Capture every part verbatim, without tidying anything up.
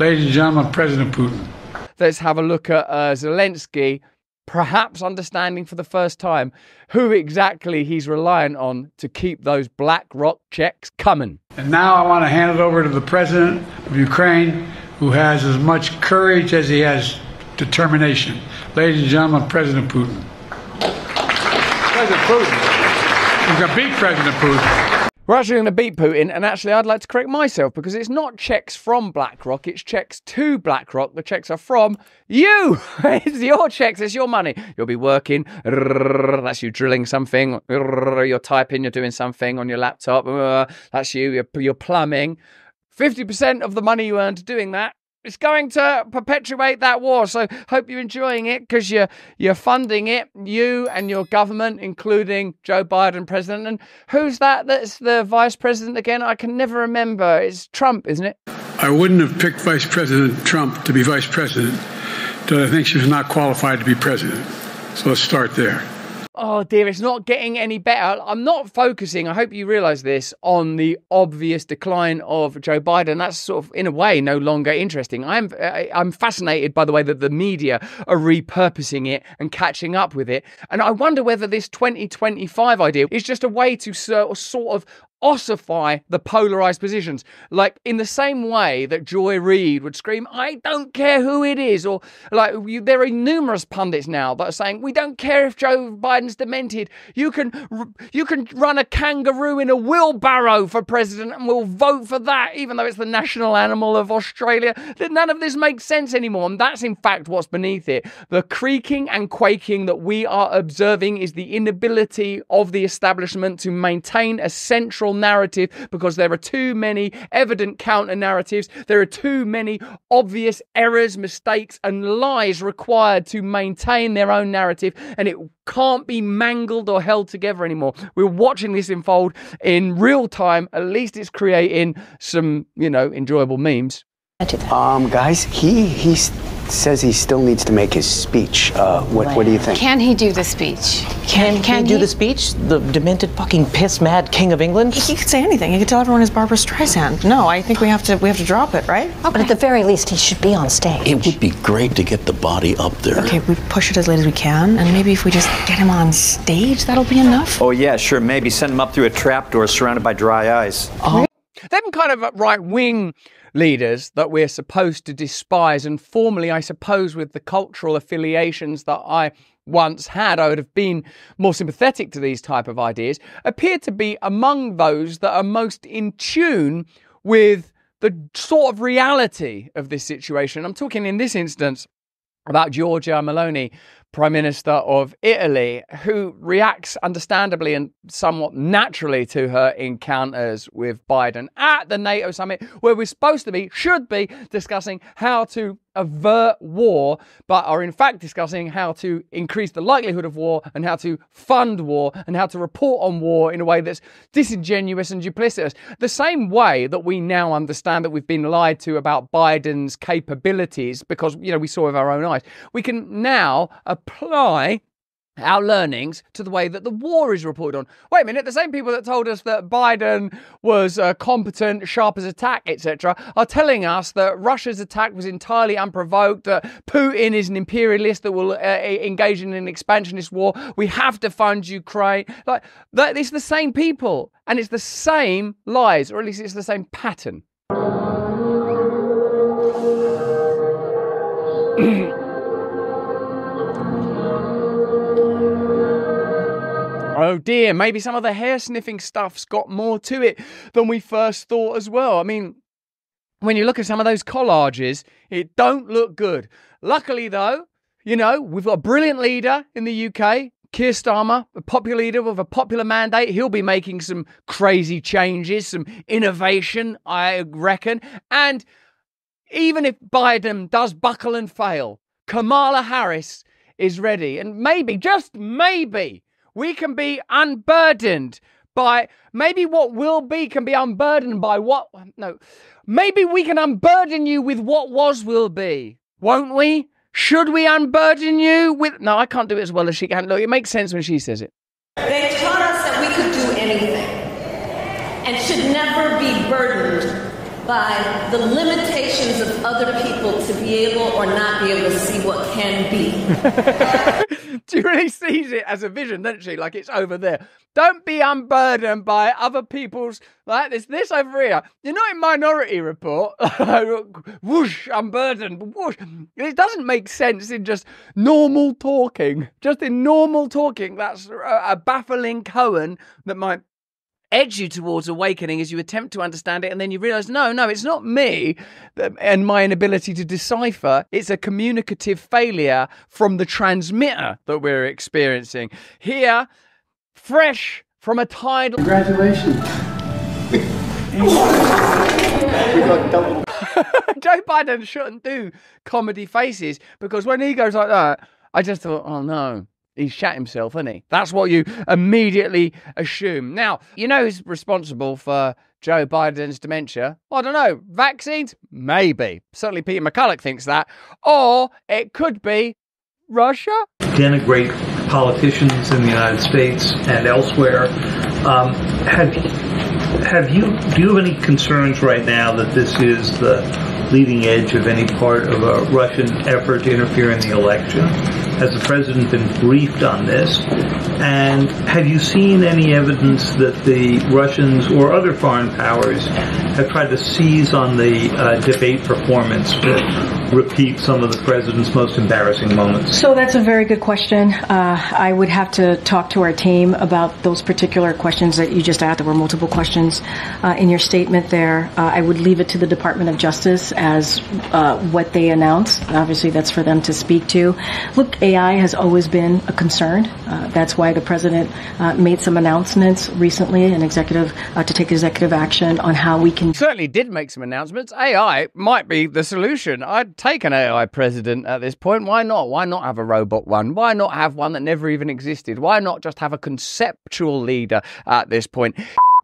Ladies and gentlemen, President Putin. Let's have a look at uh, Zelensky, perhaps understanding for the first time who exactly he's reliant on to keep those BlackRock checks coming. And now I want to hand it over to the president of Ukraine, who has as much courage as he has determination. Ladies and gentlemen, President Putin. President Putin. We're going to beat President Putin. We're actually going to beat Putin, and actually I'd like to correct myself, because it's not checks from BlackRock, it's checks to BlackRock. The checks are from you. It's your checks, it's your money. You'll be working, that's you drilling something, you're typing, you're doing something on your laptop, that's you, you're, you're plumbing. fifty percent of the money you earned doing that, it's going to perpetuate that war. So hope you're enjoying it, because you're, you're funding it, you and your government, including Joe Biden, president. And who's that that's the vice president again? I can never remember. It's Trump, isn't it? I wouldn't have picked Vice President Trump to be vice president, but I think she was not qualified to be president. So let's start there. Oh dear, it's not getting any better. I'm not focusing, I hope you realise this, on the obvious decline of Joe Biden. That's sort of, in a way, no longer interesting. I'm I'm fascinated by the way that the media are repurposing it and catching up with it. And I wonder whether this twenty twenty-five idea is just a way to sort of ossify the polarised positions. Like, in the same way that Joy Reid would scream, I don't care who it is, or like, you, there are numerous pundits now that are saying, we don't care if Joe Biden's demented. You can, you can run a kangaroo in a wheelbarrow for president and we'll vote for that, even though it's the national animal of Australia. None of this makes sense anymore, and that's in fact what's beneath it. The creaking and quaking that we are observing is the inability of the establishment to maintain a central narrative, because there are too many evident counter narratives, there are too many obvious errors, mistakes and lies required to maintain their own narrative, and it can't be mangled or held together anymore. We're watching this unfold in real time. At least it's creating some, you know, enjoyable memes. Um guys, he he says he still needs to make his speech. Uh what what do you think? Can he do the speech? Can can he do he? the speech? The demented fucking piss mad King of England? He could say anything. He could tell everyone it's Barbara Streisand. No, I think we have to we have to drop it, right? Okay. But at the very least he should be on stage. It would be great to get the body up there. Okay, we push it as late as we can, and maybe if we just get him on stage, that'll be enough. Oh yeah, sure, maybe send him up through a trapdoor surrounded by dry ice. Oh, them kind of right-wing leaders that we're supposed to despise, and formerly, I suppose, with the cultural affiliations that I once had, I would have been more sympathetic to these type of ideas, appear to be among those that are most in tune with the sort of reality of this situation. I'm talking in this instance about Giorgia Meloni, Prime Minister of Italy, who reacts understandably and somewhat naturally to her encounters with Biden at the NATO summit, where we're supposed to be, should be, discussing how to avert war, but are in fact discussing how to increase the likelihood of war and how to fund war and how to report on war in a way that's disingenuous and duplicitous. The same way that we now understand that we've been lied to about Biden's capabilities, because, you know, we saw with our own eyes, we can now apply our learnings to the way that the war is reported on. Wait a minute, the same people that told us that Biden was uh, competent, sharp as a tack, et cetera, are telling us that Russia's attack was entirely unprovoked, that Putin is an imperialist that will uh, engage in an expansionist war, we have to fund Ukraine. Like, that, it's the same people, and it's the same lies, or at least it's the same pattern. Oh dear, maybe some of the hair-sniffing stuff's got more to it than we first thought as well. I mean, when you look at some of those collages, it don't look good. Luckily though, you know, we've got a brilliant leader in the U K, Keir Starmer, a popular leader with a popular mandate. He'll be making some crazy changes, some innovation, I reckon. And even if Biden does buckle and fail, Kamala Harris is ready. And maybe, just maybe, we can be unburdened by, maybe what will be can be unburdened by what, no, maybe we can unburden you with what was will be, won't we? Should we unburden you with, no, I can't do it as well as she can. Look, it makes sense when she says it. They taught us that we could do anything and should never be burdened by the limitations of other people to be able or not be able to see what can be. She really sees it as a vision, doesn't she? Like, it's over there. Don't be unburdened by other people's, like, it's this over here. You're not in Minority Report. Whoosh, unburdened, whoosh. It doesn't make sense in just normal talking. Just in normal talking, that's a baffling koan that might edge you towards awakening as you attempt to understand it, and then you realise, no, no, it's not me and my inability to decipher. It's a communicative failure from the transmitter that we're experiencing. Here, fresh from a tidal... Congratulations. Joe Biden shouldn't do comedy faces, because when he goes like that, I just thought, oh no. He's shat himself, isn't he? That's what you immediately assume. Now, you know who's responsible for Joe Biden's dementia? I don't know. Vaccines? Maybe. Certainly Peter McCullough thinks that. Or it could be Russia. Denigrate politicians in the United States and elsewhere. Um, have, have you, do you have any concerns right now that this is the leading edge of any part of a Russian effort to interfere in the election? Has the president been briefed on this? And have you seen any evidence that the Russians or other foreign powers have tried to seize on the uh, debate performance to repeat some of the president's most embarrassing moments? So that's a very good question. Uh, I would have to talk to our team about those particular questions that you just asked. There were multiple questions uh, in your statement there. Uh, I would leave it to the Department of Justice as uh, what they announce. Obviously, that's for them to speak to. Look, A I has always been a concern. Uh, that's why the president uh, made some announcements recently, an executive uh, to take executive action on how we can. Certainly did make some announcements. A I might be the solution. I'd take an A I president at this point. Why not? Why not have a robot one? Why not have one that never even existed? Why not just have a conceptual leader at this point?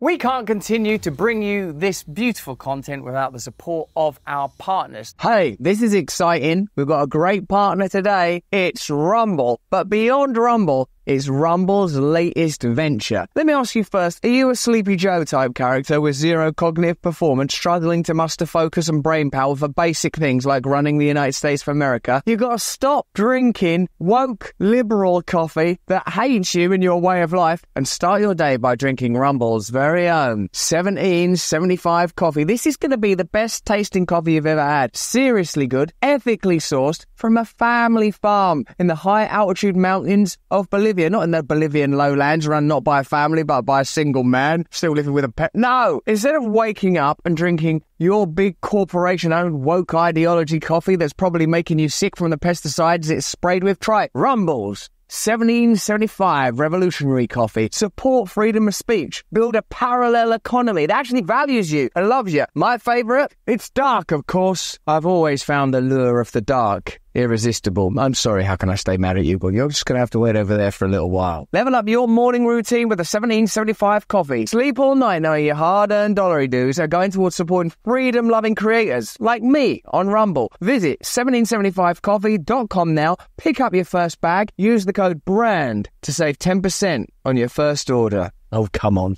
We can't continue to bring you this beautiful content without the support of our partners. Hey, this is exciting. We've got a great partner today. It's Rumble. But beyond Rumble, it's Rumble's latest venture. Let me ask you first, are you a Sleepy Joe type character with zero cognitive performance, struggling to muster focus and brain power for basic things like running the United States of America? You've got to stop drinking woke liberal coffee that hates you and your way of life and start your day by drinking Rumble's very Very own seventeen seventy-five coffee. This is going to be the best tasting coffee you've ever had. Seriously good, ethically sourced from a family farm in the high altitude mountains of Bolivia. Not in the Bolivian lowlands, run not by a family but by a single man still living with a pet. No, instead of waking up and drinking your big corporation-owned woke ideology coffee that's probably making you sick from the pesticides it's sprayed with, try Rumbles seventeen seventy-five revolutionary coffee. Support freedom of speech. Build a parallel economy that actually values you and loves you. My favourite? It's dark, of course. I've always found the lure of the dark irresistible. I'm sorry, how can I stay mad at you? But you're just going to have to wait over there for a little while. Level up your morning routine with a seventeen seventy-five coffee. Sleep all night knowing your hard-earned dollary dues are going towards supporting freedom-loving creators like me on Rumble. Visit seventeen seventy-five coffee dot com now. Pick up your first bag. Use the code BRAND to save ten percent on your first order. Oh, come on.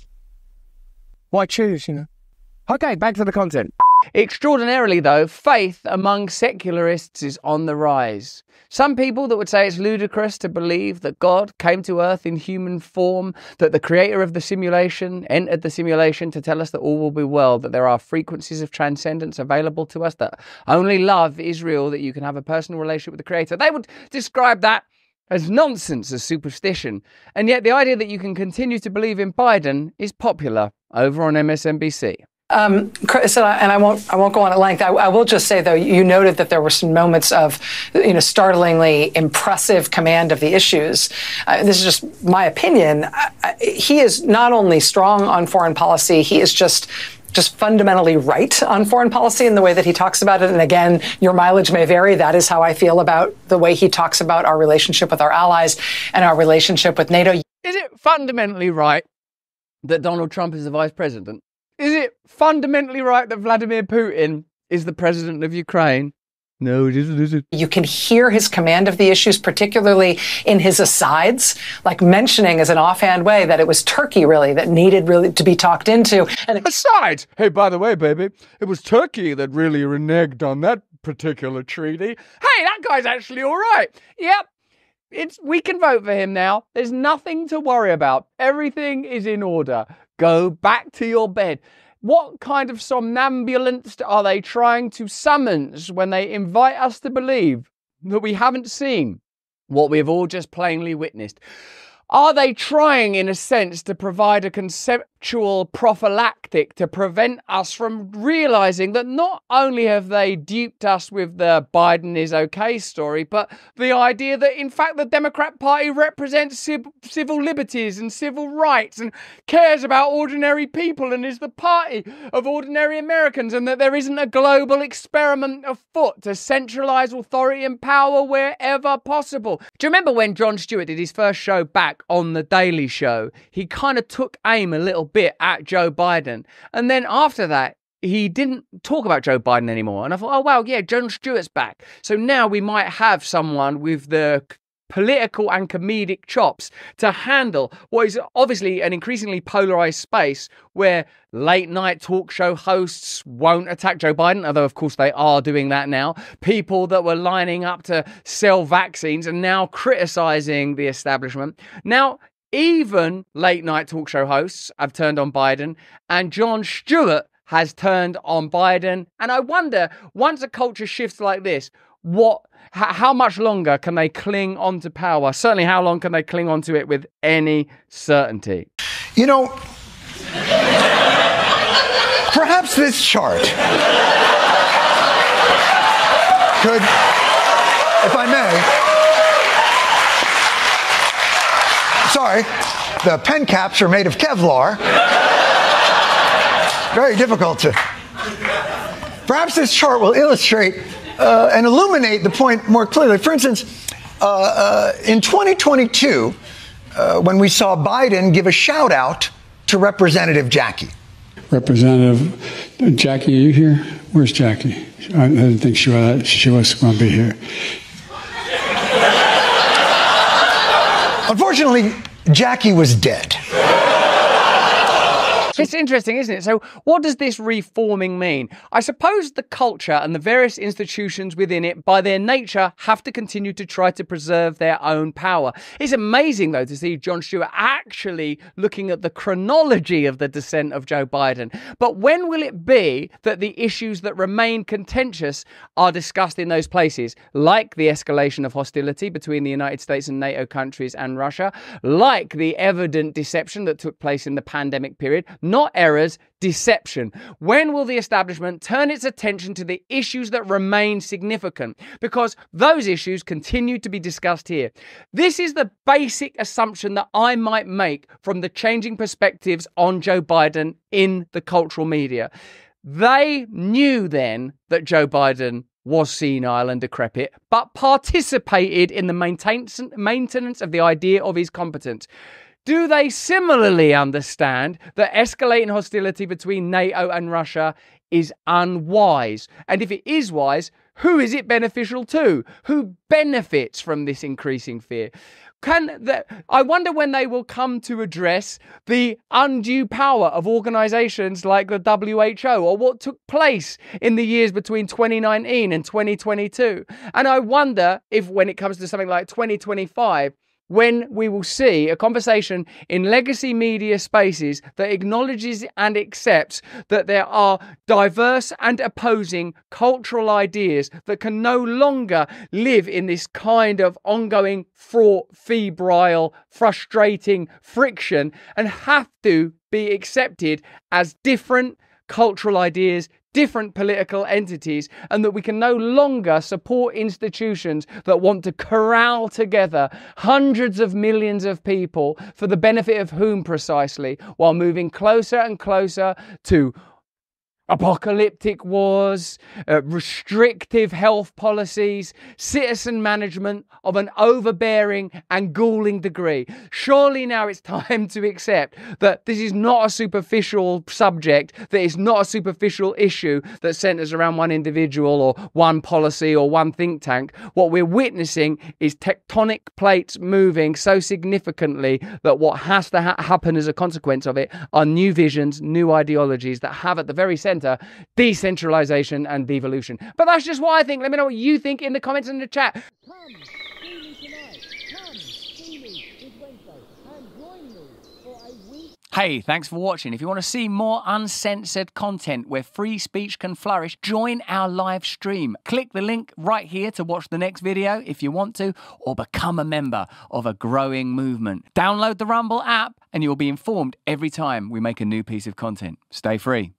Why choose, you know? Okay, back to the content. Extraordinarily, though, faith among secularists is on the rise. Some people that would say it's ludicrous to believe that God came to earth in human form, that the creator of the simulation entered the simulation to tell us that all will be well, that there are frequencies of transcendence available to us, that only love is real, that you can have a personal relationship with the creator. They would describe that as nonsense, as superstition. And yet the idea that you can continue to believe in Biden is popular over on M S N B C. Um, Chris, and I, and I won't. I won't go on at length. I, I will just say, though, you noted that there were some moments of, you know, startlingly impressive command of the issues. Uh, this is just my opinion. I, I, he is not only strong on foreign policy; he is just. just fundamentally right on foreign policy in the way that he talks about it. And again, your mileage may vary. That is how I feel about the way he talks about our relationship with our allies and our relationship with NATO. Is it fundamentally right that Donald Trump is the vice president? Is it fundamentally right that Vladimir Putin is the president of Ukraine? No, it isn't, is it? You can hear his command of the issues, particularly in his asides, like mentioning as an offhand way that it was Turkey, really, that needed really to be talked into. And asides! Hey, by the way, baby, it was Turkey that really reneged on that particular treaty. Hey, that guy's actually all right. Yep. It's, we can vote for him now. There's nothing to worry about. Everything is in order. Go back to your bed. What kind of somnambulance are they trying to summons when they invite us to believe that we haven't seen what we have all just plainly witnessed? Are they trying, in a sense, to provide a conceptual prophylactic to prevent us from realizing that not only have they duped us with the Biden is okay story, but the idea that, in fact, the Democrat Party represents civ- civil liberties and civil rights and cares about ordinary people and is the party of ordinary Americans, and that there isn't a global experiment afoot to centralize authority and power wherever possible? Do you remember when Jon Stewart did his first show back on The Daily Show? He kind of took aim a little bit at Joe Biden. And then after that, he didn't talk about Joe Biden anymore. And I thought, oh, wow, yeah, Jon Stewart's back. So now we might have someone with the political and comedic chops to handle what is obviously an increasingly polarized space where late night talk show hosts won't attack Joe Biden, although of course they are doing that now. People that were lining up to sell vaccines are now criticizing the establishment. Now, even late night talk show hosts have turned on Biden, and Jon Stewart has turned on Biden. And I wonder, once a culture shifts like this, What? how much longer can they cling on to power? Certainly, how long can they cling on to it with any certainty? You know, perhaps this chart could, if I may, sorry, the pen caps are made of Kevlar. Very difficult to, perhaps this chart will illustrate Uh, and illuminate the point more clearly. For instance, uh, uh, in twenty twenty-two, uh, when we saw Biden give a shout out to Representative Jackie. Representative Jackie, are you here? Where's Jackie? I didn't think she was, she was going to be here. Unfortunately, Jackie was dead. It's interesting, isn't it? So what does this reforming mean? I suppose the culture and the various institutions within it, by their nature, have to continue to try to preserve their own power. It's amazing, though, to see Jon Stewart actually looking at the chronology of the descent of Joe Biden. But when will it be that the issues that remain contentious are discussed in those places, like the escalation of hostility between the United States and NATO countries and Russia, like the evident deception that took place in the pandemic period? Not errors, deception. When will the establishment turn its attention to the issues that remain significant? Because those issues continue to be discussed here. This is the basic assumption that I might make from the changing perspectives on Joe Biden in the cultural media. They knew then that Joe Biden was senile and decrepit, but participated in the maintenance of the idea of his competence. Do they similarly understand that escalating hostility between NATO and Russia is unwise? And if it is wise, who is it beneficial to? Who benefits from this increasing fear? Can the, I wonder when they will come to address the undue power of organisations like the W H O, or what took place in the years between twenty nineteen and twenty twenty-two. And I wonder if when it comes to something like twenty twenty-five, when we will see a conversation in legacy media spaces that acknowledges and accepts that there are diverse and opposing cultural ideas that can no longer live in this kind of ongoing, fraught, febrile, frustrating friction, and have to be accepted as different cultural ideas, different political entities, and that we can no longer support institutions that want to corral together hundreds of millions of people for the benefit of whom precisely, while moving closer and closer to apocalyptic wars, uh, restrictive health policies, citizen management of an overbearing and galling degree. Surely now it's time to accept that this is not a superficial subject, that it's not a superficial issue that centres around one individual or one policy or one think tank. What we're witnessing is tectonic plates moving so significantly that what has to ha- happen as a consequence of it are new visions, new ideologies that have at the very centre decentralization and devolution. But that's just what I think. Let me know what you think in the comments and in the chat. Come, see me tonight. Come, see me. It's Wednesday. And join me for a week. Hey, thanks for watching. If you want to see more uncensored content where free speech can flourish, join our live stream. Click the link right here to watch the next video if you want to, or become a member of a growing movement. Download the Rumble app and you'll be informed every time we make a new piece of content. Stay free.